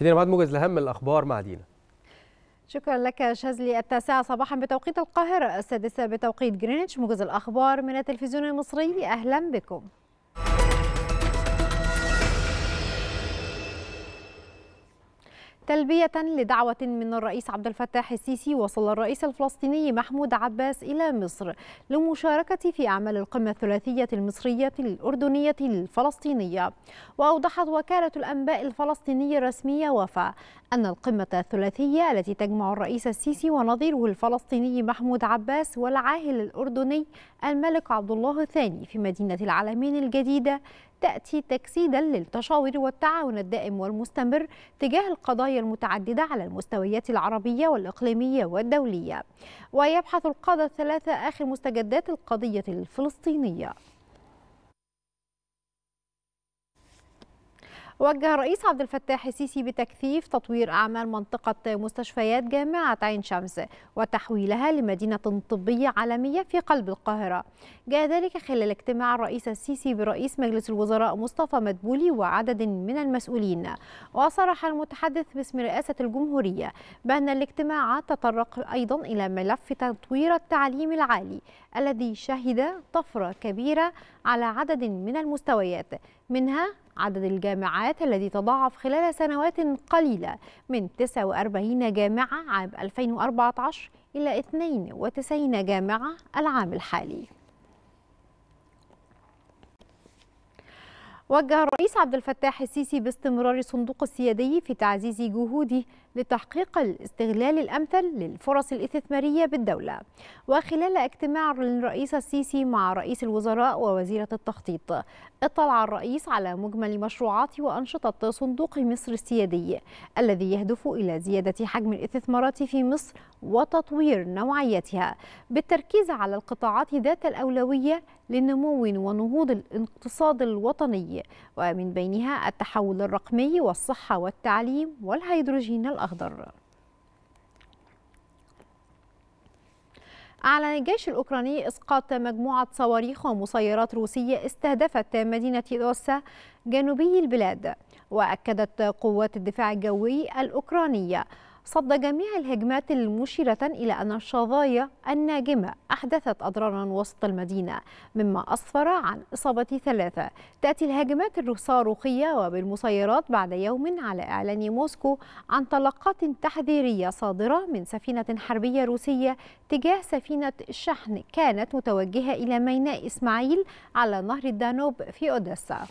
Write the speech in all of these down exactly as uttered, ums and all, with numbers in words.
شدينا بعد موجز لأهم الأخبار مع دينا. شكرا لك شاذلي. التاسعة صباحا بتوقيت القاهرة، السادسة بتوقيت جرينتش، موجز الأخبار من التلفزيون المصري، أهلا بكم. تلبية لدعوة من الرئيس عبد الفتاح السيسي، وصل الرئيس الفلسطيني محمود عباس إلى مصر لمشاركة في أعمال القمة الثلاثية المصرية الأردنية الفلسطينية. وأوضحت وكالة الأنباء الفلسطينية الرسمية وفا أن القمة الثلاثية التي تجمع الرئيس السيسي ونظيره الفلسطيني محمود عباس والعاهل الأردني الملك عبد الله الثاني في مدينة العلمين الجديدة تأتي تجسيدا للتشاور والتعاون الدائم والمستمر تجاه القضايا المتعددة على المستويات العربية والإقليمية والدولية. ويبحث القادة الثلاثة آخر مستجدات القضية الفلسطينية. وجه الرئيس عبد الفتاح السيسي بتكثيف تطوير أعمال منطقة مستشفيات جامعة عين شمس وتحويلها لمدينة طبية عالمية في قلب القاهرة. جاء ذلك خلال اجتماع الرئيس السيسي برئيس مجلس الوزراء مصطفى مدبولي وعدد من المسؤولين. وصرح المتحدث باسم رئاسة الجمهورية بأن الاجتماع تطرق أيضا إلى ملف تطوير التعليم العالي الذي شهد طفرة كبيرة على عدد من المستويات، منها عدد الجامعات الذي تضاعف خلال سنوات قليلة من تسعة وأربعين جامعة عام ألفين وأربعة عشر إلى اثنين وتسعين جامعة العام الحالي. وجه الرئيس عبد الفتاح السيسي باستمرار الصندوق السيادي في تعزيز جهوده لتحقيق الاستغلال الأمثل للفرص الاستثمارية بالدولة. وخلال اجتماع الرئيس السيسي مع رئيس الوزراء ووزيرة التخطيط، اطلع الرئيس على مجمل مشروعات وأنشطة صندوق مصر السيادي الذي يهدف إلى زيادة حجم الاستثمارات في مصر وتطوير نوعيتها بالتركيز على القطاعات ذات الأولوية للنمو ونهوض الاقتصاد الوطني، ومن بينها التحول الرقمي والصحة والتعليم والهيدروجين الأخضر. أعلن الجيش الأوكراني إسقاط مجموعة صواريخ ومسيرات روسية استهدفت مدينة أوديسا جنوبي البلاد. وأكدت قوات الدفاع الجوي الأوكرانية صد جميع الهجمات المشيرة إلى أن الشظايا الناجمة أحدثت أضرارا وسط المدينة، مما أسفر عن إصابة ثلاثة. تأتي الهجمات الصاروخية وبالمسيرات بعد يوم على إعلان موسكو عن طلقات تحذيرية صادرة من سفينة حربية روسية تجاه سفينة شحن كانت متوجهة إلى ميناء إسماعيل على نهر الدانوب في أوديسا.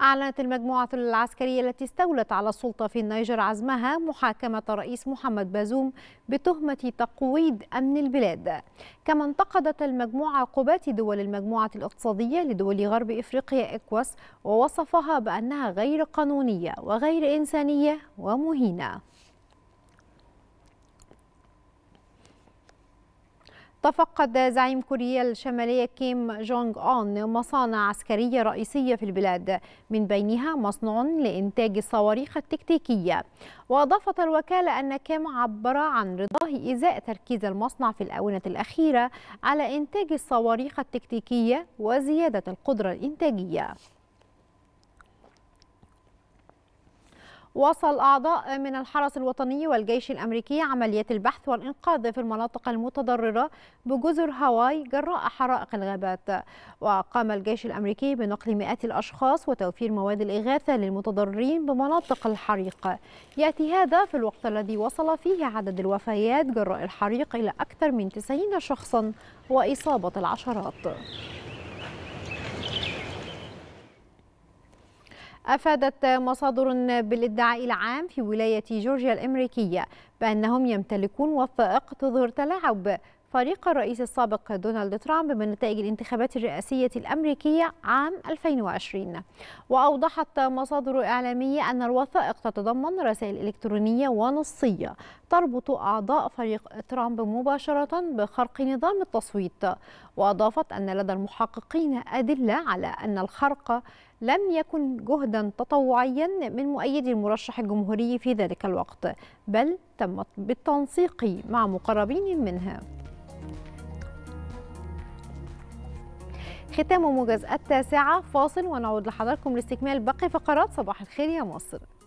أعلنت المجموعة العسكرية التي استولت على السلطة في النيجر عزمها محاكمة الرئيس محمد بازوم بتهمة تقويض أمن البلاد. كما انتقدت المجموعة عقوبات دول المجموعة الاقتصادية لدول غرب إفريقيا إكواس، ووصفها بأنها غير قانونية وغير إنسانية ومهينة. تفقد زعيم كوريا الشمالية كيم جونغ اون مصانع عسكرية رئيسية في البلاد، من بينها مصنع لإنتاج الصواريخ التكتيكية. وأضافت الوكالة أن كيم عبر عن رضاه إزاء تركيز المصنع في الآونة الأخيرة على إنتاج الصواريخ التكتيكية وزيادة القدرة الإنتاجية. واصل أعضاء من الحرس الوطني والجيش الأمريكي عمليات البحث والإنقاذ في المناطق المتضررة بجزر هاواي جراء حرائق الغابات. وقام الجيش الأمريكي بنقل مئات الأشخاص وتوفير مواد الإغاثة للمتضررين بمناطق الحريق. يأتي هذا في الوقت الذي وصل فيه عدد الوفيات جراء الحريق إلى أكثر من تسعين شخصا وإصابة العشرات. أفادت مصادر بالادعاء العام في ولاية جورجيا الأمريكية بأنهم يمتلكون وثائق تظهر تلاعب فريق الرئيس السابق دونالد ترامب بنتائج الانتخابات الرئاسية الأمريكية عام ألفين وعشرين. وأوضحت مصادر إعلامية أن الوثائق تتضمن رسائل إلكترونية ونصية تربط أعضاء فريق ترامب مباشرة بخرق نظام التصويت. وأضافت أن لدى المحققين أدلة على أن الخرق لم يكن جهدا تطوعيا من مؤيدي المرشح الجمهوري في ذلك الوقت، بل تم بالتنسيق مع مقربين منه. ختام مجازات تاسعة، فاصل ونعود لحضراتكم لاستكمال باقي فقرات صباح الخير يا مصر.